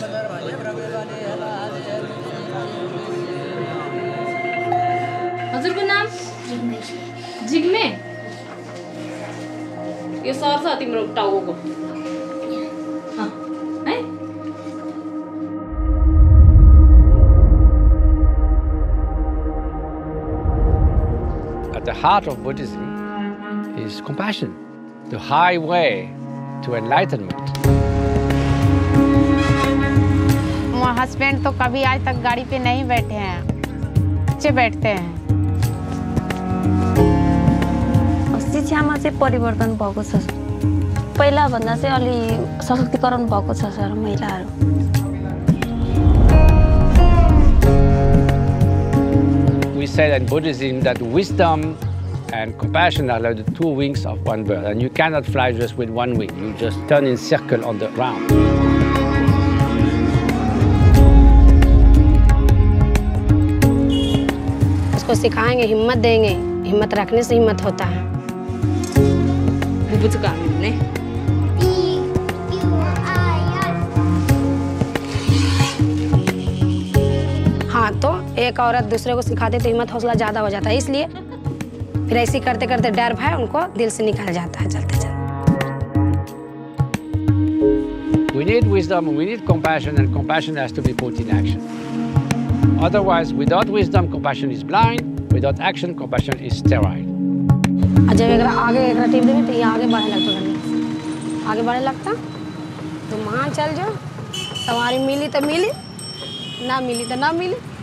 हजूर को नाम जिग्मे जिग्मे यो सर्छ तिम्रो टाउको हां है At the heart of Buddhism is compassion, the highway to enlightenment. My husband तो कभी आज तक गाड़ी पे नहीं बैठे हैं, बच्चे बैठते हैं। अस्ति छ्यामा चाहिँ परिवर्तन भएको छ। पहिला भन्दा चाहिँ अलि सशक्तिकरण भएको छ सर महिलाहरू। We said in Buddhism that wisdom and compassion are like the two wings of one bird, and you cannot fly just with one wing. You just turn in circle on the ground. को सिखाएंगे, हिम्मत देंगे, हिम्मत रखने से हिम्मत होता है। बुझ का ने हाँ तो एक औरत दूसरे को सिखाती तो हिम्मत हौसला ज्यादा हो जाता है, इसलिए फिर ऐसी करते करते डर भय उनको दिल से निकल जाता है चलते चलते। We need wisdom, we need compassion, and compassion has to be put in action. Otherwise, without wisdom, compassion is blind. Without action, compassion is sterile. जब एक आगे एक टीम में तो ये आगे बढ़ने लगता, तो वहाँ चल जाओ, सवारी मिली तो मिली, ना मिली तो ना मिली।